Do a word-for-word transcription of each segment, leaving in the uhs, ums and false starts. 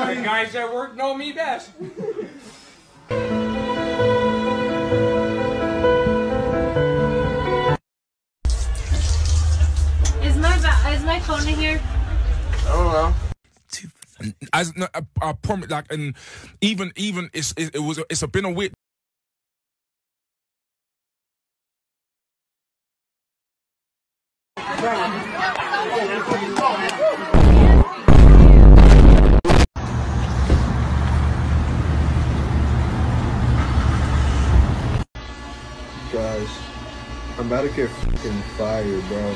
The guys that work know me best. Is my is my phone in here? I don't know. As no, I, I promise, like, and even even it's it, it was it's been a weird. Guys, I'm about to get fucking fired, bro.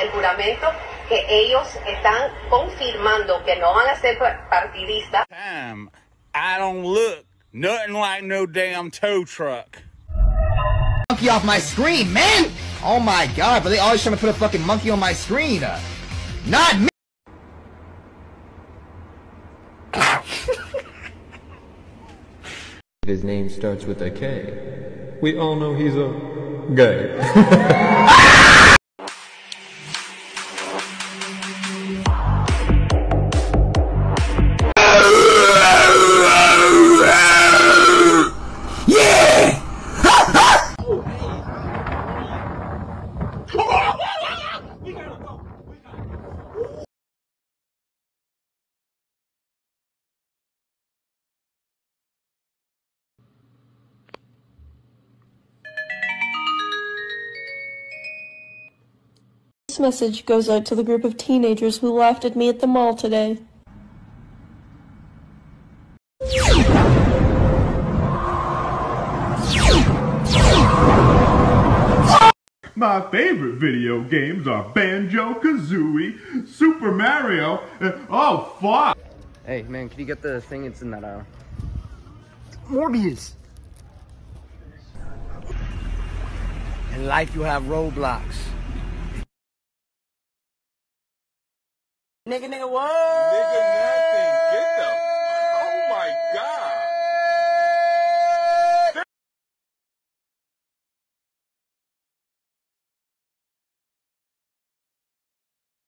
El juramento que ellos están confirmando que no van a ser partidistas. Damn, I don't look nothing like no damn tow truck. Monkey off my screen, man! Oh my god, but they always trying to put a fucking monkey on my screen. Uh, not me! His name starts with a K. We all know he's a gay. This message goes out to the group of teenagers who laughed at me at the mall today. My favorite video games are Banjo-Kazooie, Super Mario, and oh fuck! Hey man, can you get the thing that's in that aisle? Morbius! In life you have Roblox. Nigga, nigga, what? Nigga, nothing. Get the. Oh my god.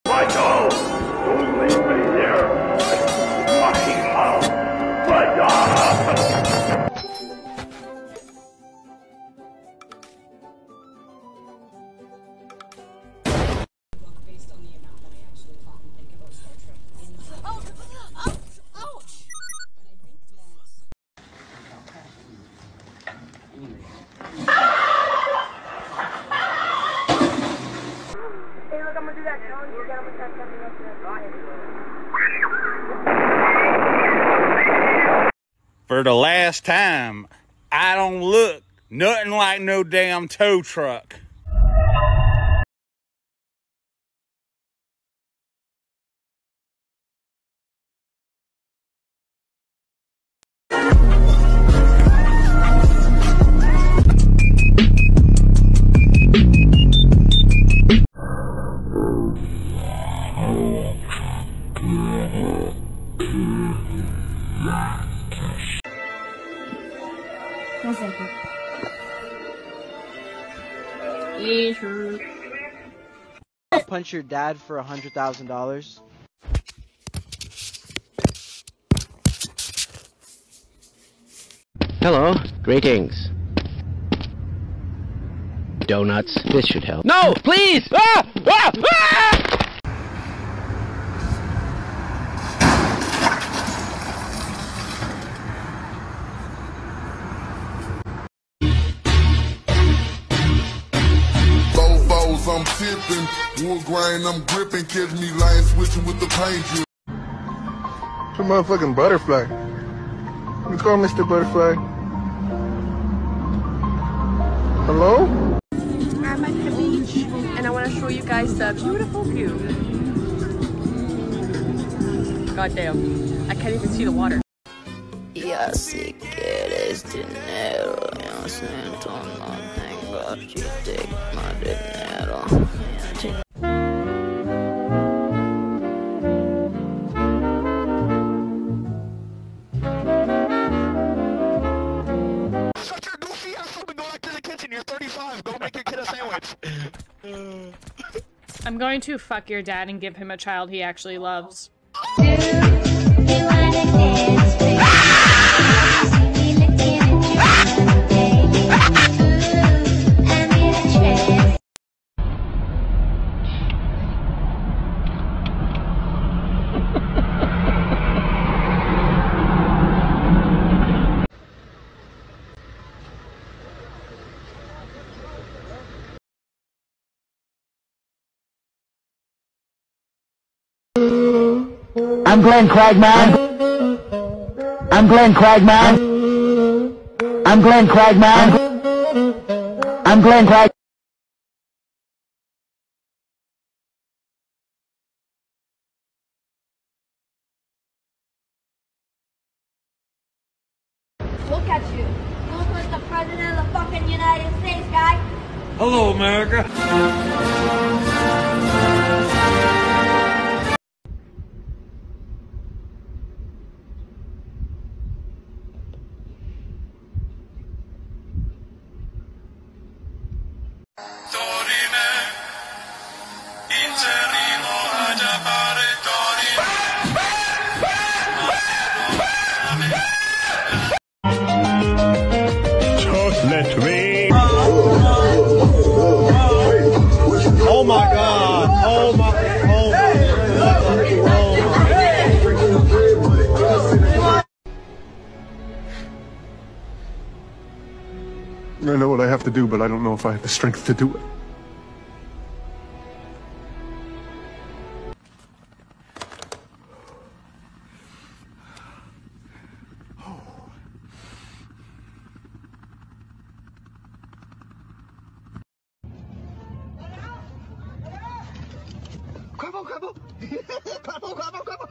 Michael, don't leave me there. Fucking hell. My god. Based on the amount that I actually talk and think about Star Trek. Oh, oh, oh. But I think that. Hey, look, I'm gonna do that. You gotta put that something up there. Got it. For the last time, I don't look nothing like no damn tow truck. One second. Yeah, sure. I'll punch your dad for a hundred thousand dollars. Hello, greetings. Donuts. This should help. No, please! Ah! Ah! Ah! I'm tipping, wool grain, I'm gripping, catch me lying, switching with the paint drip. It's a motherfucking butterfly. You call Mister Butterfly. Hello? I'm at the beach, and I want to show you guys the beautiful view. Goddamn, I can't even see the water. Yes, you get it. place dinero. Yo siento no tengo chiste más dinero. Shut your goofy ass up and go back to the kitchen. You're thirty-five. Go make your kid a sandwich. I'm going to fuck your dad and give him a child he actually loves. Do you wanna dance, baby? I'm Glenn Cragman. I'm Glenn Cragman. I'm Glenn Cragman. I'm Glenn Cragman. Look at you. You look like the president of the fucking United States, guy. Hello, America. Oh my god, oh my, oh my, oh my. I know what I have to do, but I don't know if I have the strength to do it. Crabble, crabble, crabble, crabble,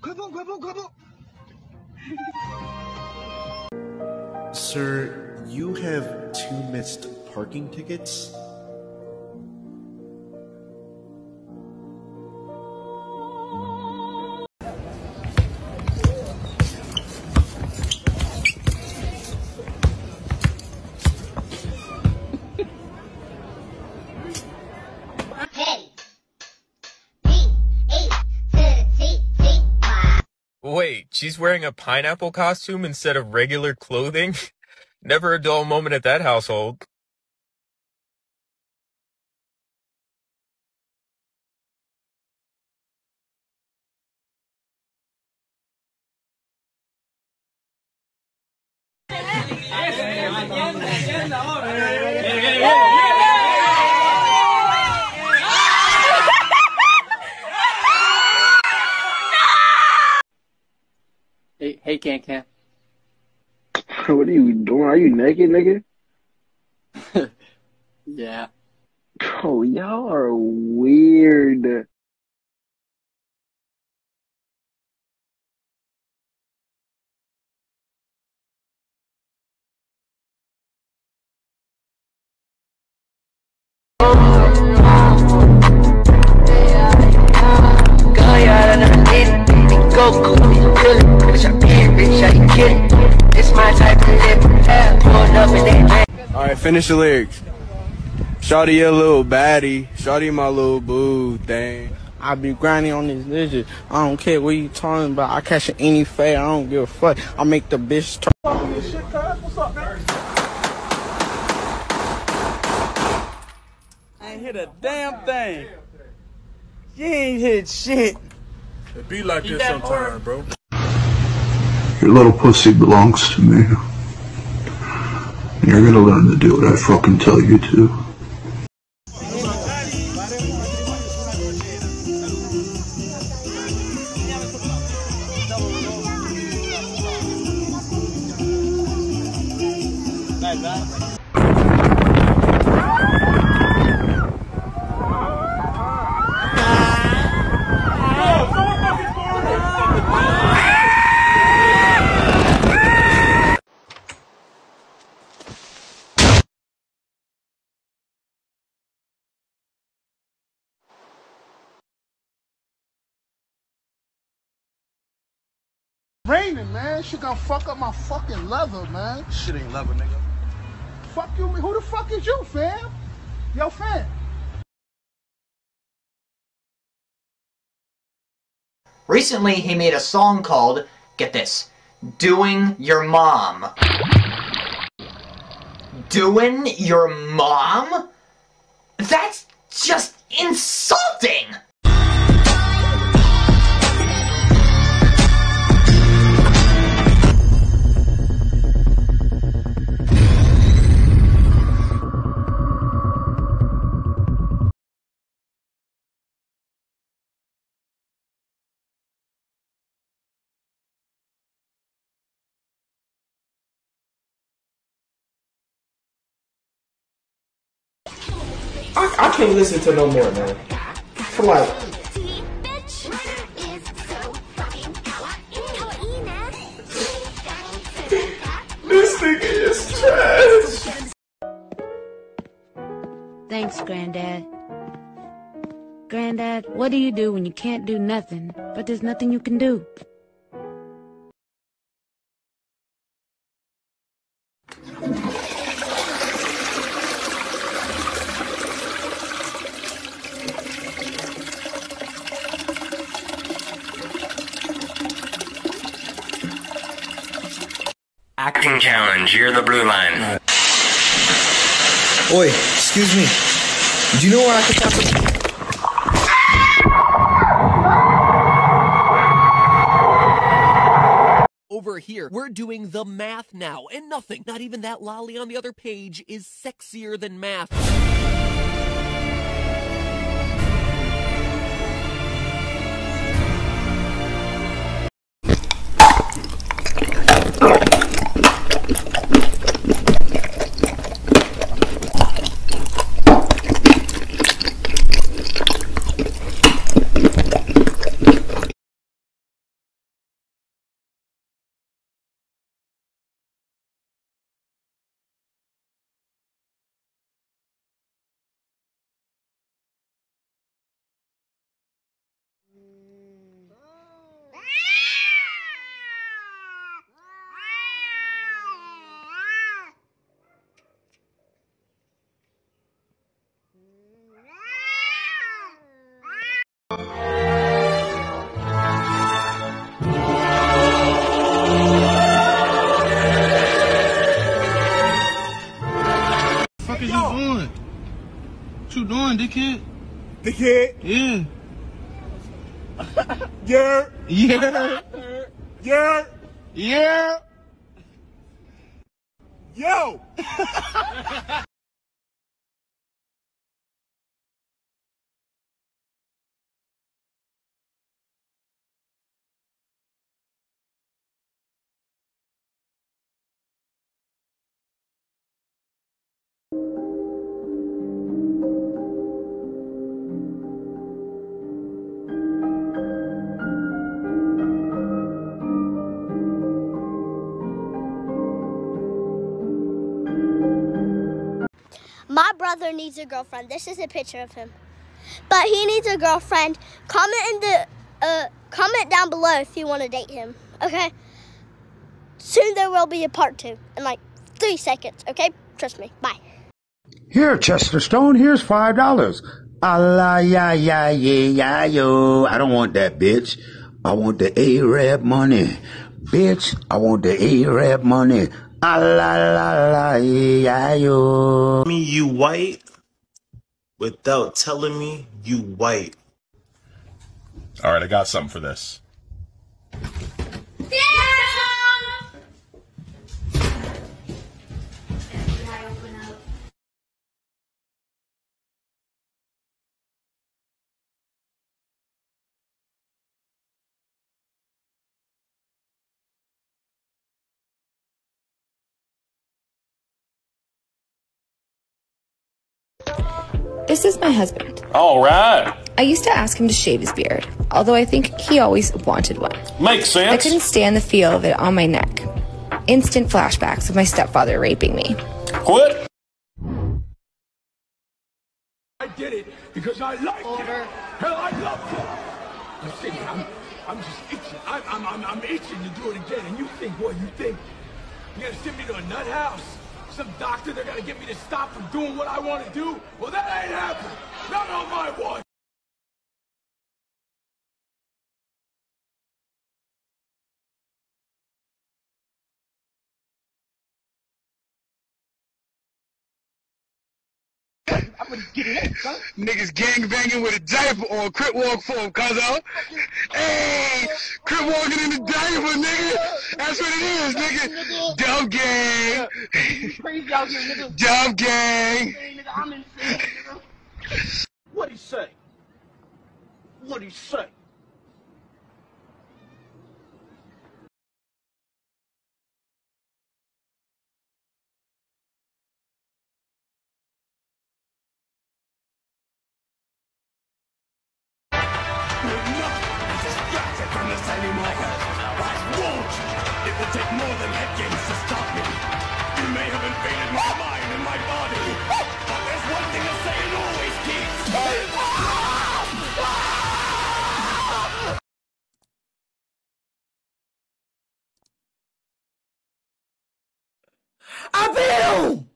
crabble, crabble, crabble, crabble. Sir, you have two missed parking tickets. Wait, she's wearing a pineapple costume instead of regular clothing? Never a dull moment at that household. Hey, hey, Can Can. What are you doing? Are you naked, nigga? Yeah. Bro, y'all are weird. Alright, finish the lyrics. Shawty a little baddie, shawty my little boo thing. I be grinding on this ninja. I don't care what you talking about. I catch any fade. I don't give a fuck. I make the bitch turn. What's up, man? I ain't hit a damn thing. You ain't hit shit. It be like this sometimes, bro. Your little pussy belongs to me. You're gonna learn to do what I fucking tell you to. raining, man. She gonna fuck up my fucking leather, man. Shit ain't leather, nigga. Fuck you, who the fuck is you, fam? Yo, fam. Recently, he made a song called, get this, Doing Your Mom. Doing your mom? That's just insulting! I, I can't listen to no more, man. For like... This nigga is trash. Thanks, Granddad. Granddad, what do you do when you can't do nothing, but there's nothing you can do? Acting challenge, you're the blue line. Right. Oi, excuse me. Do you know where I could talk to? Over here, we're doing the math now, and nothing, not even that lolly on the other page, is sexier than math. Dickhead? Dickhead? Yeah. Yeah. Yeah. Yeah. Yeah. Yo! My brother needs a girlfriend. This is a picture of him. But he needs a girlfriend. Comment in the uh, comment down below if you want to date him. Okay? Soon there will be a part two in like three seconds. Okay? Trust me. Bye. Here, Chester Stone. Here's five dollars. I la ya ya ya ya yo. I don't want that, bitch. I want the Arab money, bitch. I want the Arab money. Ah, la la la yeah, yo. Tell me you white without telling me you white. All right, I got something for this. This is my husband. All right. I used to ask him to shave his beard, although I think he always wanted one. Makes sense. I couldn't stand the feel of it on my neck. Instant flashbacks of my stepfather raping me. Quit. I did it because I liked Over. it. Hell, I loved it. You see, I'm, I'm just itching. I, I'm, I'm, I'm itching to do it again. And you think what? You think you're gonna send me to a nut house? Some doctor, they're gonna get me to stop from doing what I want to do? Well, that ain't happening. Not on my watch. I'm gonna get it in, son. Niggas gangbanging with a diaper on. Crip walk for him, cuzzo. Hey, crip walking in the diaper, nigga. That's what it is, nigga. Dumb gang. Crazy out here, nigga. Dumb gang. I'm insane, nigga. What'd he say? What'd he say? Take more than head games to stop me. You may have invaded my mind and my body, but there's one thing to say and always keep saying. I beat him!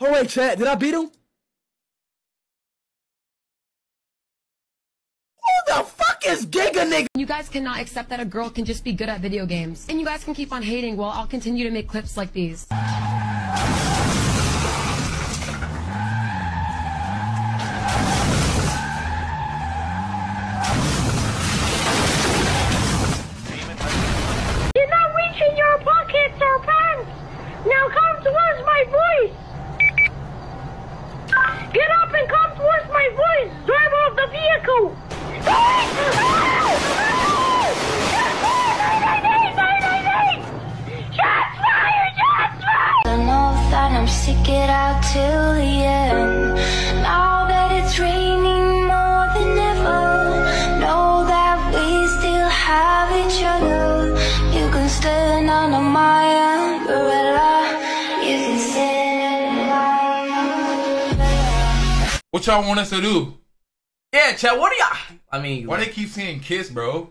Hold on, chat, did I beat him? Who the fuck is Giga Nigga? You guys cannot accept that a girl can just be good at video games. And you guys can keep on hating while I'll continue to make clips like these. You're not reaching your pockets or pants. Now come towards my voice. Get up and come towards my voice. Drive off the vehicle. I know that I'm sick it out till the end. Now that it's raining more than ever, know that we still have each other. You can stand under my umbrella. You can stand under my umbrella. What y'all want us to do? Yeah, chat, what do y'all... I mean... Why like, they keep saying kiss, bro?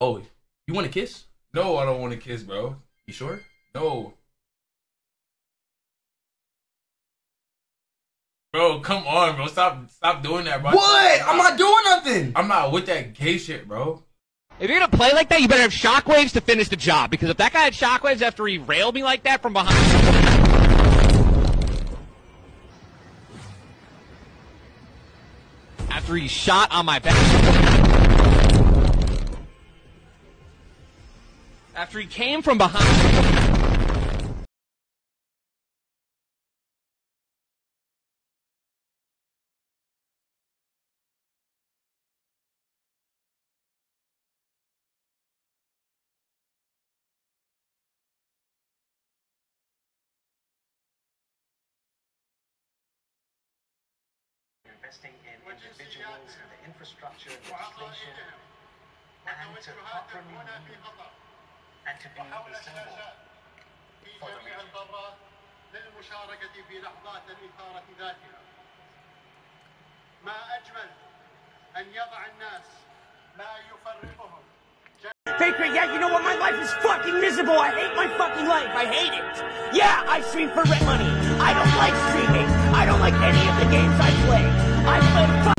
Oh, you want to kiss? No, I don't want to kiss, bro. You sure? No. Bro, come on, bro. Stop stop doing that, bro. What? I'm not doing nothing. I'm not with that gay shit, bro. If you're going to play like that, you better have shockwaves to finish the job. Because if that guy had shockwaves after he railed me like that from behind... After he shot on my back. After he came from behind. Investing in individuals and the infrastructure, legislation, and to properly lead and to be a symbol for the region. Faker, yeah, you know what? My life is fucking miserable. I hate my fucking life. I hate it. Yeah, I stream for rent money. I don't like streaming. I don't like any of the games I play. I play fuck.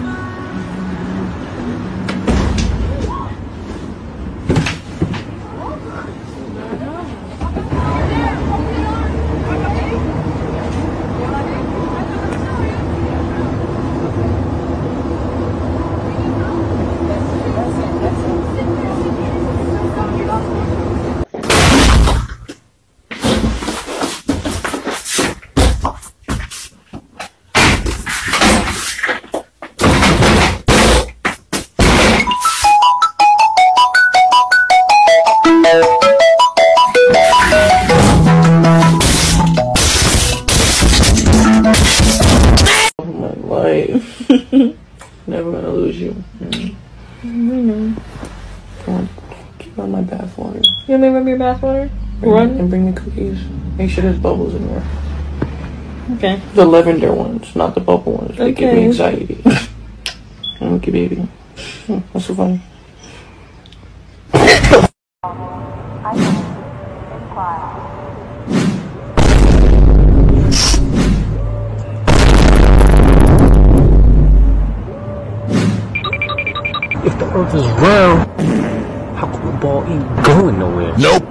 Never gonna lose you. Mm. I know. Come on, keep on my bathwater. You want me to rub your bathwater? Run and bring the cookies. Make sure there's bubbles in there. Okay. The lavender ones, not the bubble ones. They okay. Give me anxiety. Thank you, baby. That's so funny. If the earth is round, how could the ball ain't going nowhere? Nope.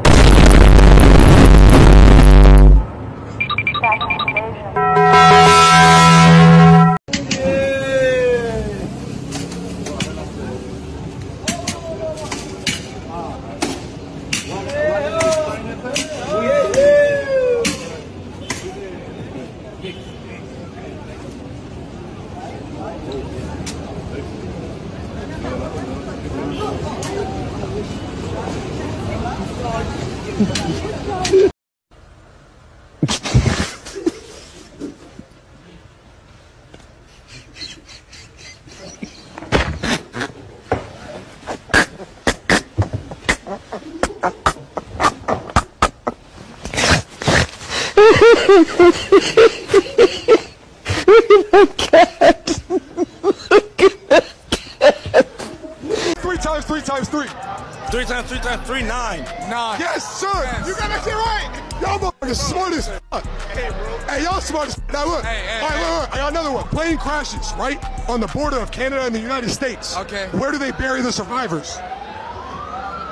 Three nine. Nine. Yes, sir. Yes. You got that shit right. Y'all motherfuckers smart as fuck. Hey, bro. Hey, y'all smart as fuck. Now look. Hey, hey, all right, hey. Look, look. I got another one. Plane crashes, right? On the border of Canada and the United States. Okay. Where do they bury the survivors?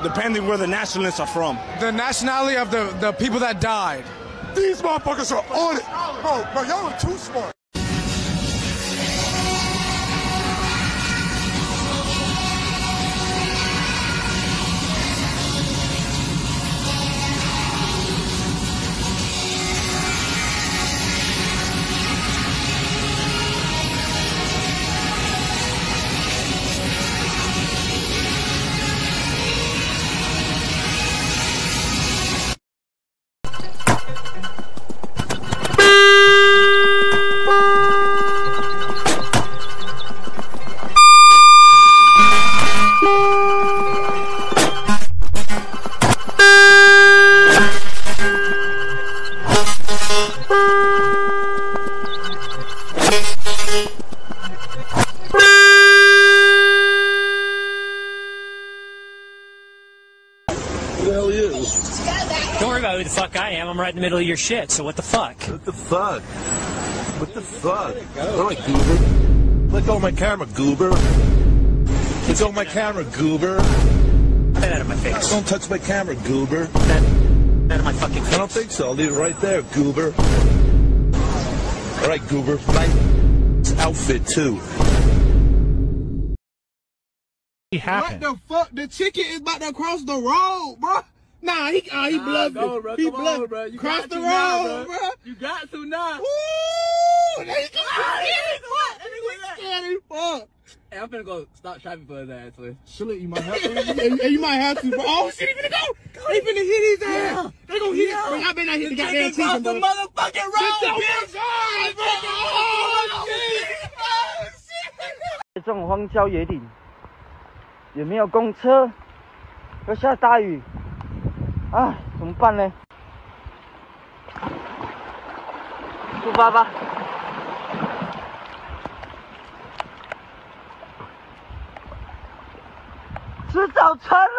Depending where the nationalists are from. The nationality of the, the people that died. These motherfuckers are on it. Bro, bro, y'all are too smart. I'm right in the middle of your shit, so what the fuck? What the fuck? What the fuck? I'm a goober. Let go of my camera, goober. Let go of my camera, goober. Get that out of my face. Don't touch my camera, goober. Get that out of my fucking face. I don't think so. I'll leave it right there, goober. Alright, goober. Nice outfit, too. What the fuck? The chicken is about to cross the road, bro. Nah, he uh, he bluffed. Nah, no, he bluffed. Cross the road, now, bro. bro. You got to now. Woo! That nigga scared as fuck. Hey, I'm finna go stop shopping for his ass, please. Shit, you might have to. hey, you might have to. Bro. Oh shit, he finna go. go. He finna hit his ass. Yeah. They gonna hit yeah. his. Bro, I better not hit the goddamn team, bro. The motherfucking road, bitch. Oh shit! Oh shit! 这种荒郊野岭，也没有公车，又下大雨。 哎，怎么办呢？出发吧！吃早餐喽！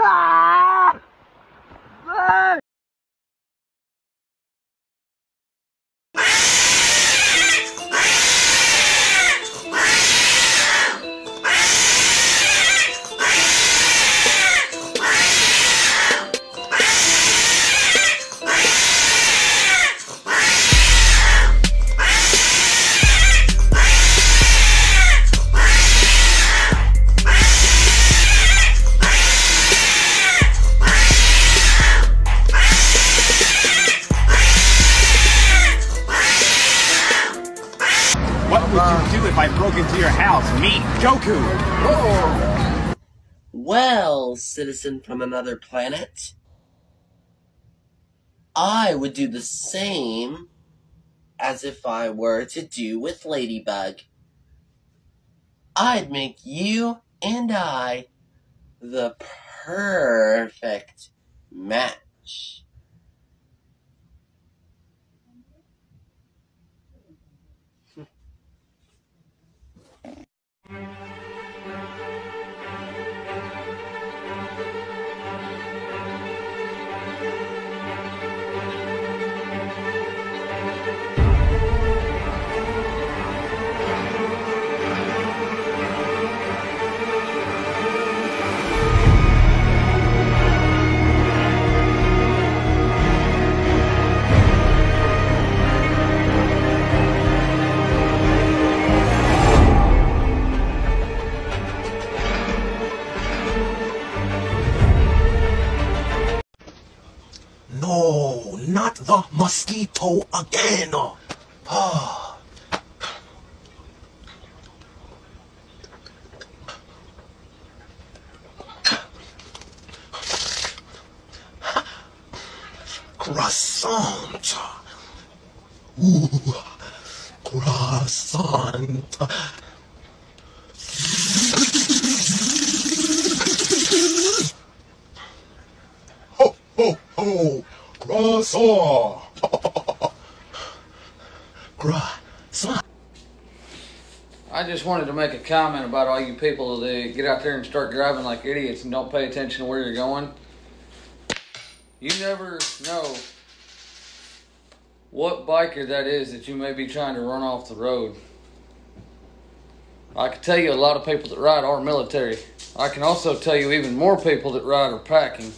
啊！哎！ Joku! Oh. Well, citizen from another planet, I would do the same as if I were to do with Ladybug. I'd make you and I the perfect match. mosquito again. Oh. Croissant. Ooh, croissant. Ho, ho, ho, croissant. Croissant. I just wanted to make a comment about all you people that get out there and start driving like idiots and don't pay attention to where you're going. You never know what biker that is that you may be trying to run off the road. I can tell you a lot of people that ride are military. I can also tell you even more people that ride are packing.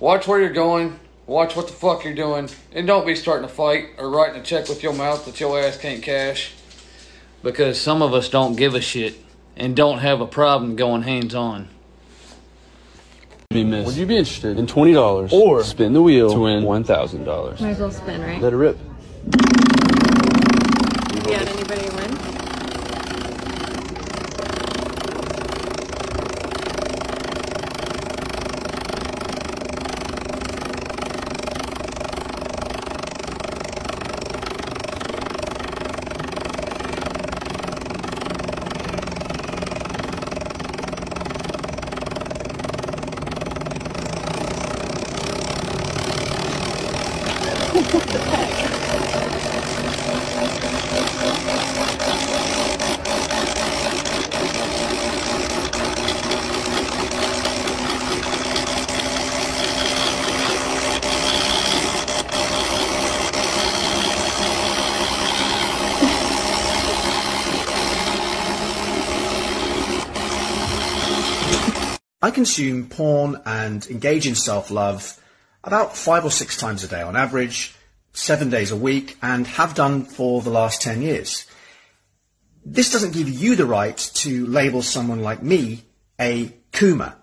Watch where you're going, watch what the fuck you're doing, and don't be starting a fight or writing a check with your mouth that your ass can't cash. Because some of us don't give a shit and don't have a problem going hands-on. Be missed. Would you be interested in twenty dollars or spin the wheel to win one thousand dollars? Might as well spin, right? Let it rip. You got anybody what the heck? I consume porn and engage in self-love about five or six times a day on average, seven days a week, and have done for the last ten years. This doesn't give you the right to label someone like me a Kuma.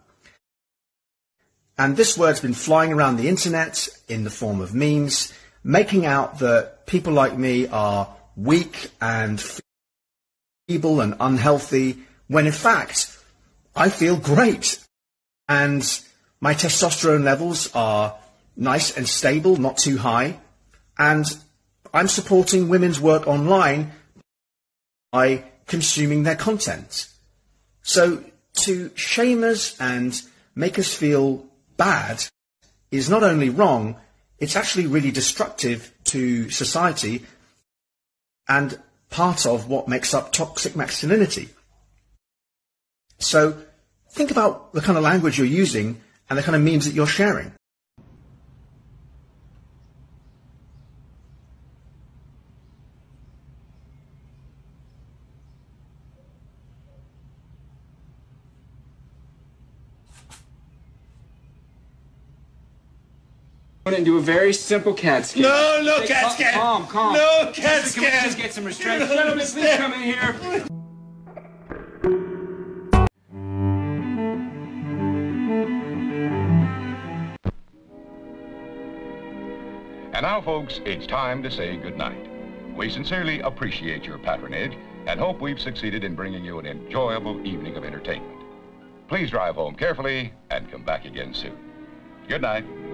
And this word's been flying around the internet in the form of memes, making out that people like me are weak and feeble and unhealthy, when in fact, I feel great. And my testosterone levels are nice and stable, not too high. And I'm supporting women's work online by consuming their content. So to shame us and make us feel bad is not only wrong, it's actually really destructive to society and part of what makes up toxic masculinity. So think about the kind of language you're using and the kind of memes that you're sharing. And do a very simple cat scan. No, no Take, cat scan. Calm, calm. No cat scan. Can we just get some restraint? No, gentlemen, please come in here. And now, folks, it's time to say goodnight. We sincerely appreciate your patronage and hope we've succeeded in bringing you an enjoyable evening of entertainment. Please drive home carefully and come back again soon. Good night.